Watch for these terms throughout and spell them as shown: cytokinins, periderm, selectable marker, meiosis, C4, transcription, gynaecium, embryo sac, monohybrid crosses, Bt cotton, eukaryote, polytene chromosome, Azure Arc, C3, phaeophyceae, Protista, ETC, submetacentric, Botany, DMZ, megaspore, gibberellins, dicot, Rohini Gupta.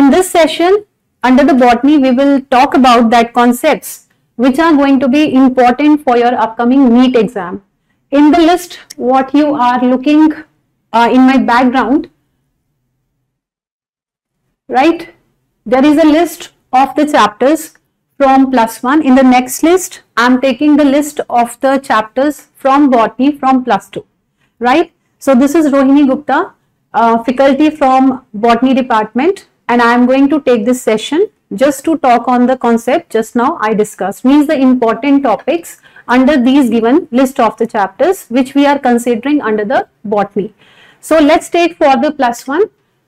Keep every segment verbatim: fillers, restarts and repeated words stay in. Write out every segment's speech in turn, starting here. In this session under the botany we will talk about that concepts which are going to be important for your upcoming NEET exam. In the list what you are looking uh, in my background, right, there is a list of the chapters from plus one. In the next list I am taking the list of the chapters from botany from plus two, right. So this is Rohini Gupta, uh, faculty from botany department, and I am going to take this session just to talk on the concept just now I discussed, means the important topics under these given list of the chapters which we are considering under the botany. So let's take for the plus one.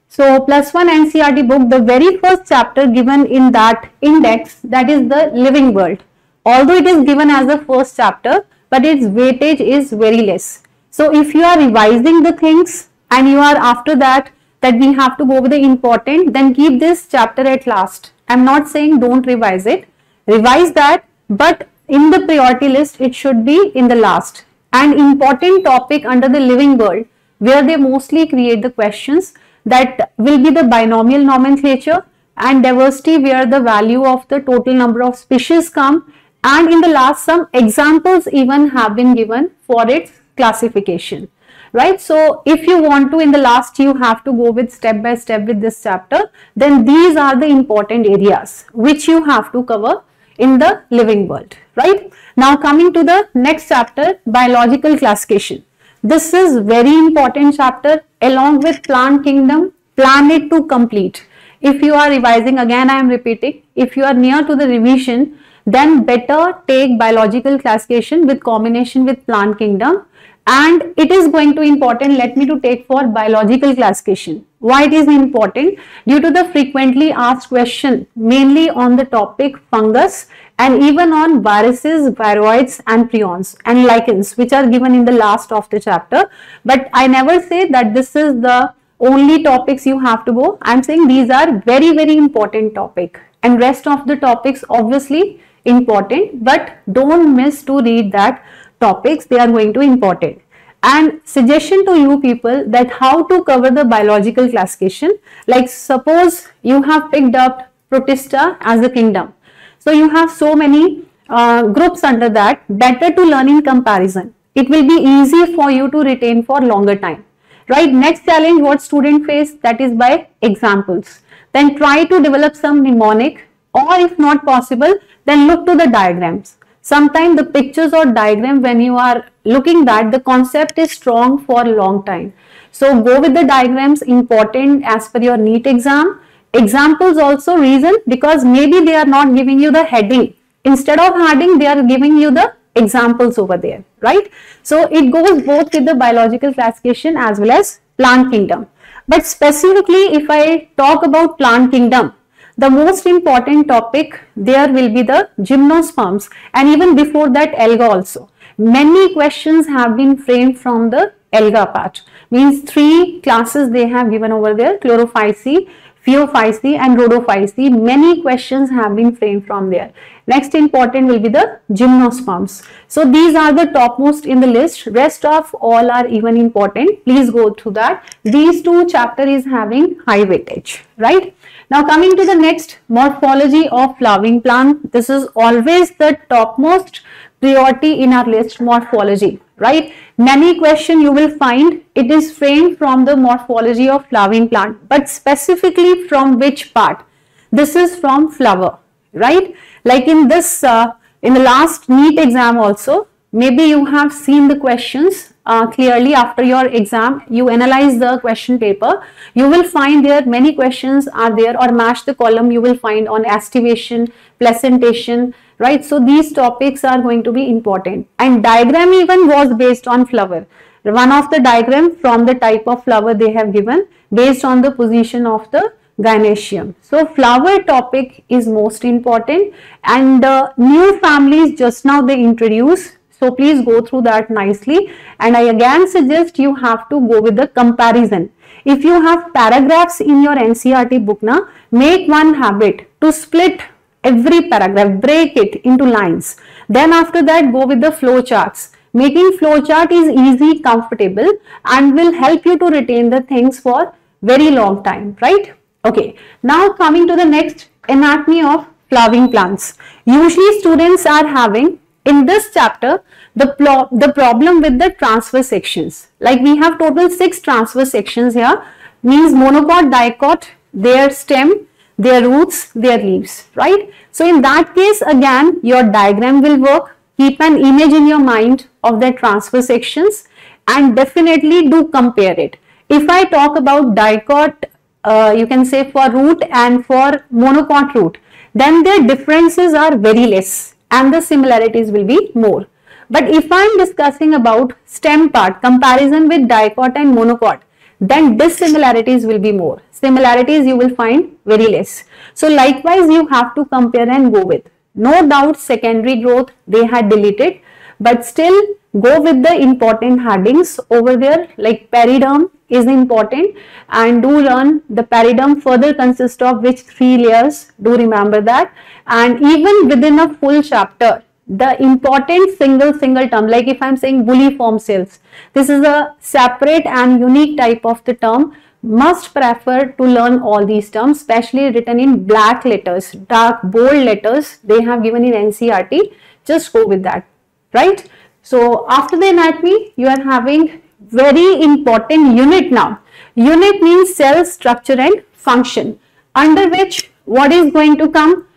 So plus one N C E R T book, the very first chapter given in that index, that is the living world. Although it is given as the first chapter, but its weightage is very less. So if you are revising the things and you are after that that we have to go with the important, then keep this chapter at last. I am not saying don't revise it, revise that, but in the priority list it should be in the last. An important topic under the living world where they mostly create the questions, that will be the binomial nomenclature and diversity, where the value of the total number of species come, and in the last some examples even have been given for its classification, right. So if you want to in the last you have to go with step by step with this chapter, then these are the important areas which you have to cover in the living world, right. Now coming to the next chapter, biological classification. This is very important chapter along with plant kingdom, planet to complete. If you are revising, again I am repeating, if you are near to the revision, then better take biological classification with combination with plant kingdom, and it is going to be important. Let me to take for biological classification. Why it is important? Due to the frequently asked question mainly on the topic fungus and even on viruses, viroids and prions and lichens, which are given in the last of the chapter. But I never say that this is the only topics you have to go. I am saying these are very very important topic, and rest of the topics obviously important, but don't miss to read that topics, they are going to be important. And suggestion to you people that how to cover the biological classification, like suppose you have picked up Protista as the kingdom, so you have so many uh, groups under that, better to learn in comparison, it will be easy for you to retain for longer time, right. Next challenge what student face, that is by examples, then try to develop some mnemonic, or if not possible then look to the diagrams. Sometimes the pictures or diagram, when you are looking that the concept is strong for long time. So go with the diagrams, important as per your NEET exam. Examples also reason, because maybe they are not giving you the heading. Instead of heading they are giving you the examples over there, right. So it goes both with the biological classification as well as plant kingdom. But specifically if I talk about plant kingdom, the most important topic there will be the gymnosperms, and even before that alga also. Many questions have been framed from the alga part, means three classes they have given over there, chlorophyceae, phaeophyceae and rhodophyceae. Many questions have been framed from there. Next important will be the gymnosperms. So these are the topmost in the list, rest of all are even important, please go through that. These two chapter is having high weightage, right. Now coming to the next, morphology of flowering plant. This is always the topmost priority in our list, morphology, right. Many question you will find it is framed from the morphology of flowering plant, but specifically from which part? This is from flower, right. Like in this uh, in the last NEET exam also, maybe you have seen the questions uh, clearly after your exam, you analyze the question paper, you will find there many questions are there, or match the column you will find on aestivation, placentation, right. So these topics are going to be important, and diagram even was based on flower. One of the diagram from the type of flower they have given based on the position of the gynaecium. So flower topic is most important, and uh, new families just now they introduce. So please go through that nicely, and I again suggest you have to go with the comparison. If you have paragraphs in your N C E R T book na, make one habit to split every paragraph, break it into lines. Then after that go with the flow charts. Making flow chart is easy, comfortable, and will help you to retain the things for very long time, right. Okay, now coming to the next, anatomy of flowering plants. Usually students are having in this chapter the, pro the problem with the transverse sections. Like we have total six transverse sections here, means monocot, dicot, their stem, their roots, their leaves, right? So in that case again your diagram will work. Keep an image in your mind of the transverse sections and definitely do compare it. If I talk about dicot, uh, you can say for root and for monocot root, then their differences are very less and the similarities will be more. But if I am discussing about stem part, comparison with dicot and monocot, then dissimilarities will be more. Similarities you will find very less. So likewise you have to compare and go with. No doubt secondary growth they had deleted, but still go with the important headings over there, like periderm is important, and do learn the periderm further consists of which three layers, do remember that. And even within a full chapter, the important single single term, like if I am saying bulliform cells, this is a separate and unique type of the term. Must prefer to learn all these terms, especially written in black letters, dark bold letters they have given in N C E R T. Just go with that, right? So after the anatomy, you are having very important unit now. Unit means cell structure and function, under which what is going to come?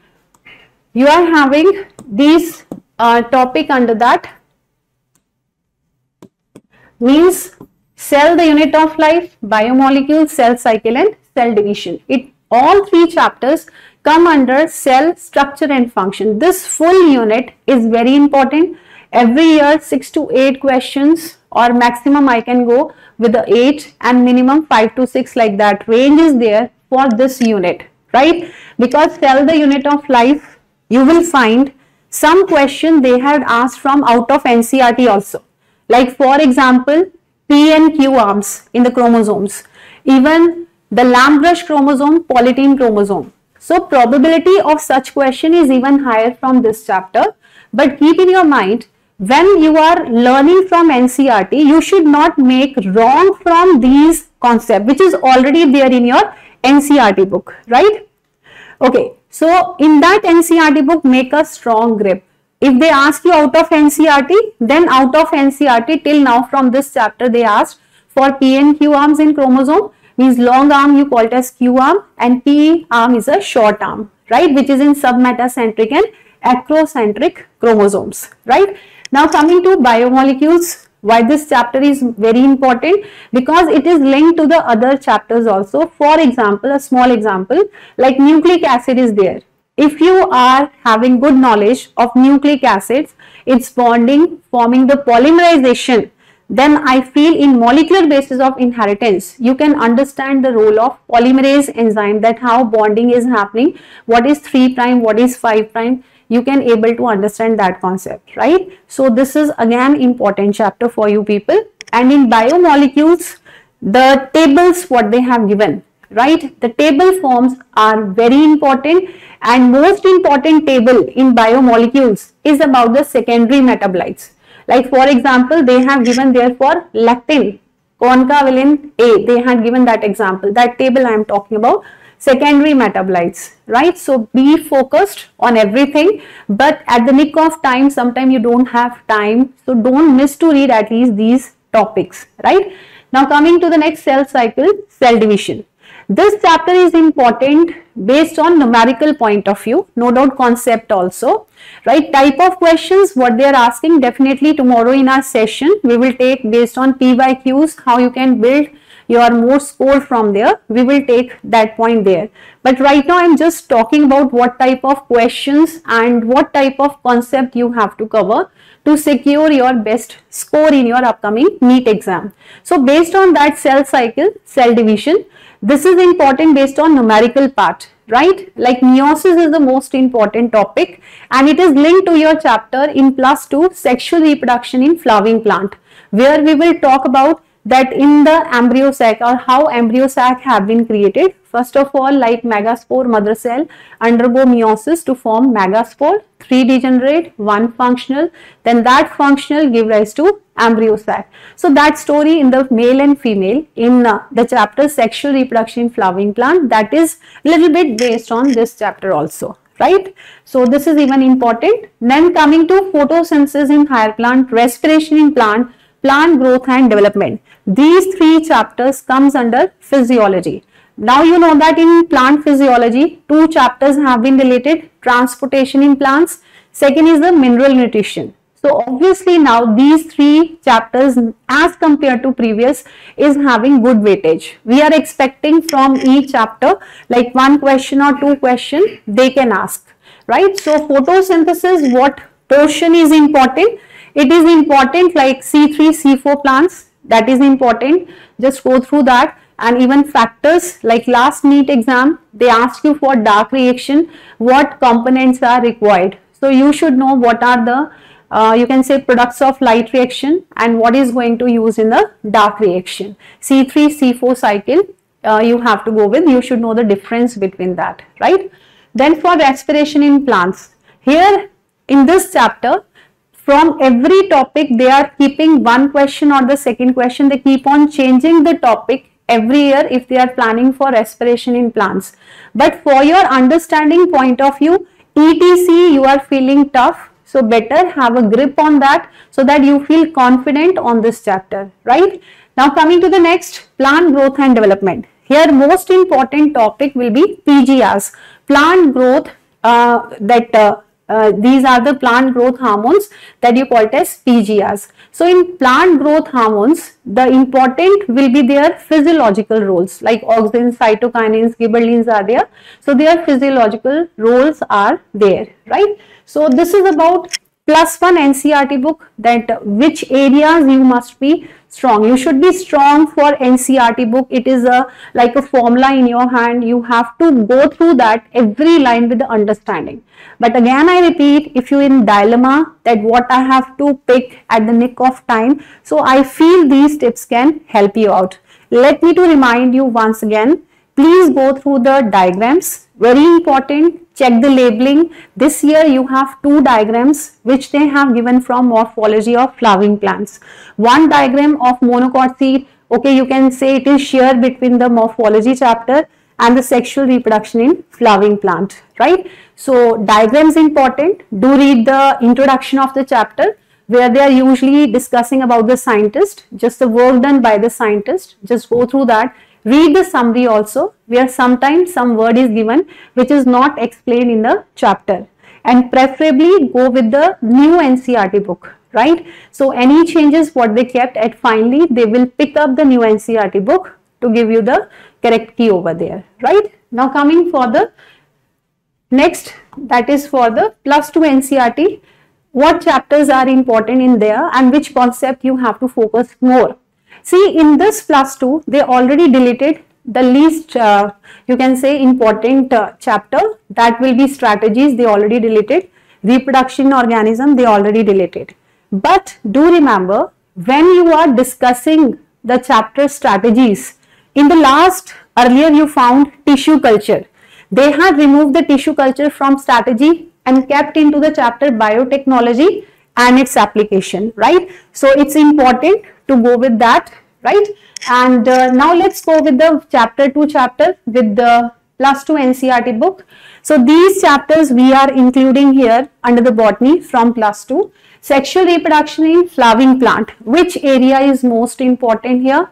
You are having these uh, topic under that, means cell, the unit of life, biomolecules, cell cycle and cell division. It all three chapters come under cell structure and function. This full unit is very important. Every year six to eight questions, or maximum I can go with the eight and minimum five to six, like that range is there for this unit, right? Because cell, the unit of life, you will find some question they had asked from out of N C E R T also, like for example P and Q arms in the chromosomes, even the lambrush chromosome, polytene chromosome. So probability of such question is even higher from this chapter. But keep in your mind, when you are learning from N C E R T, you should not make wrong from these concepts which is already there in your N C E R T book, right? Okay, so in that N C E R T book, make a strong grip. If they ask you out of N C E R T, then out of N C E R T till now from this chapter they asked for P and Q arms in chromosome, means long arm you called as Q arm and P arm is a short arm, right, which is in submetacentric and acrocentric chromosomes, right? Now coming to biomolecules, why this chapter is very important, because it is linked to the other chapters also. For example, a small example, like nucleic acid is there. If you are having good knowledge of nucleic acids, its bonding, forming the polymerization, then I feel in molecular basis of inheritance, you can understand the role of polymerase enzyme, that how bonding is happening, what is three prime, what is five prime, you can able to understand that concept, right? So this is again important chapter for you people. And in biomolecules, the tables what they have given, right? The table forms are very important, and most important table in biomolecules is about the secondary metabolites. Like for example, they have given there for lectin, concavillin A, they had given that example, that table I am talking about, secondary metabolites, right? So be focused on everything, but at the nick of time, sometimes you don't have time, so don't miss to read at least these topics, right? Now coming to the next, cell cycle, cell division. This chapter is important based on numerical point of view, no doubt concept also, right? Type of questions what they are asking, definitely tomorrow in our session we will take based on P by Qs, how you can build your more score from there, we will take that point there. But right now I am just talking about what type of questions and what type of concept you have to cover to secure your best score in your upcoming NEET exam. So based on that, cell cycle, cell division, this is important based on numerical part, right? Like meiosis is the most important topic and it is linked to your chapter in plus two, sexual reproduction in flowering plant, where we will talk about that in the embryo sac, or how embryo sac have been created. First of all, like megaspore, mother cell undergo meiosis to form megaspore, three degenerate, one functional, then that functional give rise to embryo sac. So that story in the male and female in uh, the chapter sexual reproduction in flowering plant, that is little bit based on this chapter also, right? So this is even important. Then coming to photosynthesis in higher plant, respiration in plant, plant growth and development. These three chapters comes under physiology. Now you know that in plant physiology, two chapters have been related, transportation in plants, second is the mineral nutrition. So obviously now these three chapters as compared to previous is having good weightage. We are expecting from each chapter like one question or two question they can ask, right? So photosynthesis, what portion is important? It is important like C three, C four plants, that is important. Just go through that. And even factors like last NEET exam, they ask you for dark reaction, what components are required. So you should know what are the Uh, you can say products of light reaction and what is going to use in the dark reaction. C three, C four cycle uh, you have to go with, you should know the difference between that, right? Then for respiration in plants, here in this chapter from every topic they are keeping one question or the second question, they keep on changing the topic every year if they are planning for respiration in plants. But for your understanding point of view, E T C you are feeling tough. So better have a grip on that so that you feel confident on this chapter, right? Now coming to the next, plant growth and development. Here most important topic will be P G Rs, plant growth, uh, that uh, uh, these are the plant growth hormones that you call as P G Rs. So in plant growth hormones, the important will be their physiological roles like auxins, cytokinins, gibberellins are there. So their physiological roles are there, right? So this is about plus one N C E R T book, that which areas you must be strong. You should be strong for N C E R T book. It is a like a formula in your hand. You have to go through that every line with the understanding. But again, I repeat, if you're in dilemma that what I have to pick at the nick of time, so I feel these tips can help you out. Let me to remind you once again, please go through the diagrams, very important. Check the labeling. This year you have two diagrams which they have given from morphology of flowering plants. One diagram of monocot seed, okay, you can say it is shared between the morphology chapter and the sexual reproduction in flowering plant, right? So diagrams important. Do read the introduction of the chapter where they are usually discussing about the scientist, just the work done by the scientist, just go through that. Read the summary also where sometimes some word is given which is not explained in the chapter, and preferably go with the new N C E R T book, right? So any changes what they kept at finally they will pick up the new N C E R T book to give you the correct key over there, right? Now coming for the next, that is for the plus two N C E R T, what chapters are important in there and which concept you have to focus more. See, in this plus two, they already deleted the least, uh, you can say, important uh, chapter, that will be strategies, they already deleted. Reproduction organism, they already deleted. But do remember, when you are discussing the chapter strategies, in the last, earlier you found tissue culture. They had removed the tissue culture from strategy and kept into the chapter biotechnology and its application, right? So it's important to go with that, right? And uh, now let's go with the chapter two chapter with the plus two N C E R T book. So these chapters we are including here under the botany from plus two. Sexual reproduction in flowering plant, which area is most important here?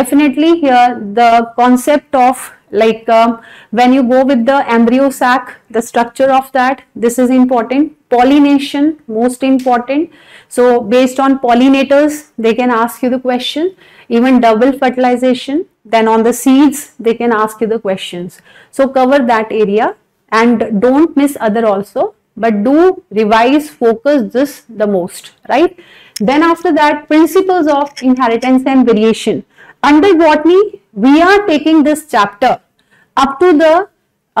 Definitely here the concept of like uh, when you go with the embryo sac, the structure of that, this is important. Pollination, most important. So based on pollinators, they can ask you the question. Even double fertilization, then on the seeds, they can ask you the questions. So cover that area and don't miss other also, but do revise, focus this the most, right? Then after that, principles of inheritance and variation. Under botany, we are taking this chapter up to the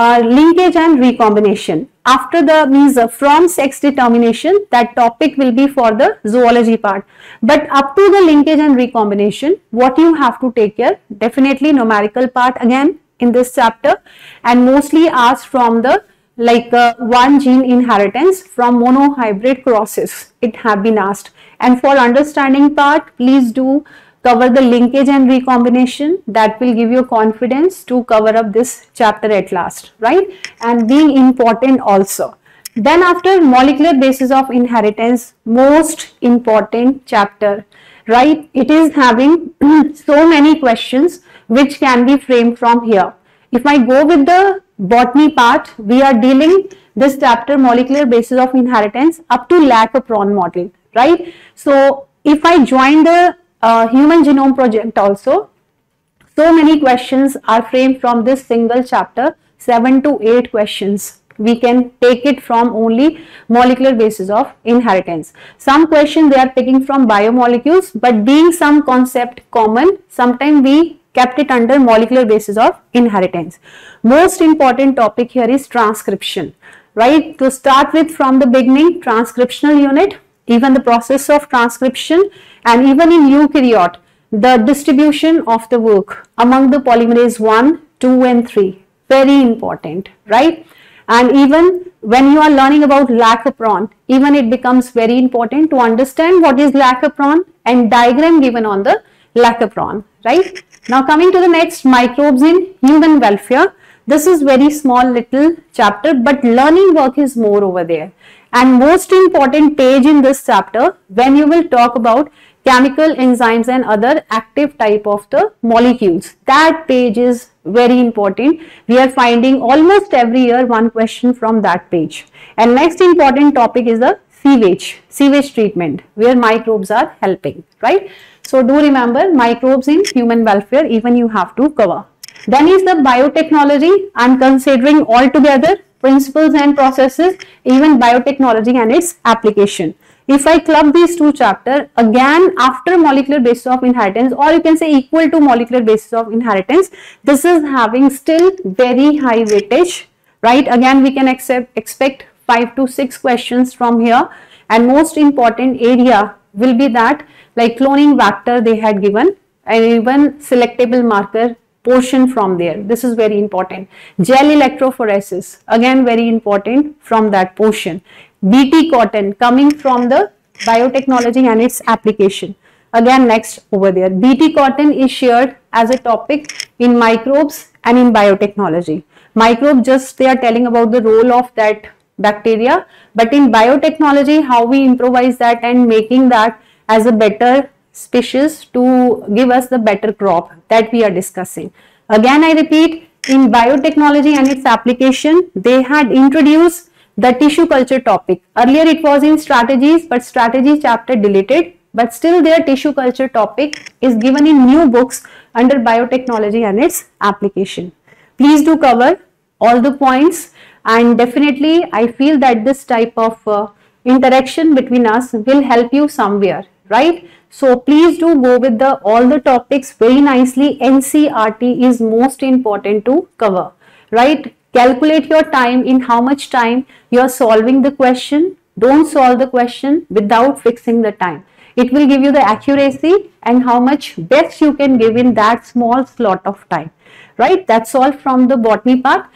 uh, linkage and recombination. After the means uh, from sex determination, that topic will be for the zoology part. But up to the linkage and recombination, what you have to take care, definitely numerical part again in this chapter, and mostly asked from the like uh, one gene inheritance from monohybrid crosses, it have been asked. And for understanding part, please do cover the linkage and recombination, that will give you confidence to cover up this chapter at last, right? And being important also. Then after molecular basis of inheritance, most important chapter, right? It is having so many questions which can be framed from here. If I go with the botany part, we are dealing this chapter molecular basis of inheritance up to lac operon model, right? So if I join the uh, human genome project also, so many questions are framed from this single chapter, seven to eight questions. We can take it from only molecular basis of inheritance. Some questions they are taking from biomolecules, but being some concept common, sometimes we kept it under molecular basis of inheritance. Most important topic here is transcription, right? To start with from the beginning, transcriptional unit, even the process of transcription, and even in eukaryote, the distribution of the work among the polymerase one, two and three, very important, right? And even when you are learning about lac operon, even it becomes very important to understand what is lac operon and diagram given on the lac operon, right? Now coming to the next, microbes in human welfare. This is very small little chapter, but learning work is more over there. And most important page in this chapter, when you will talk about chemical enzymes and other active type of the molecules, that page is very important. We are finding almost every year one question from that page. And next important topic is the sewage, sewage treatment, where microbes are helping, right? So do remember microbes in human welfare, even you have to cover. Then is the biotechnology. I am considering altogether principles and processes, even biotechnology and its application. If I club these two chapters, again after molecular basis of inheritance, or you can say equal to molecular basis of inheritance, this is having still very high weightage, right? Again we can accept, expect five to six questions from here. And most important area will be that like cloning vector they had given, and even selectable marker portion from there. This is very important. Gel electrophoresis, again very important from that portion. Bt cotton coming from the biotechnology and its application. Again next over there. Bt cotton is shared as a topic in microbes and in biotechnology. Microbe just they are telling about the role of that bacteria, but in biotechnology how we improvise that and making that as a better species to give us the better crop, that we are discussing. Again I repeat, in biotechnology and its application they had introduced the tissue culture topic. Earlier it was in strategies, but strategy chapter deleted, but still their tissue culture topic is given in new books under biotechnology and its application. Please do cover all the points. And definitely I feel that this type of uh, interaction between us will help you somewhere, right? So please do go with the all the topics very nicely. N C E R T is most important to cover, right? Calculate your time, in how much time you are solving the question. Don't solve the question without fixing the time. It will give you the accuracy and how much best you can give in that small slot of time, right? That's all from the botany part.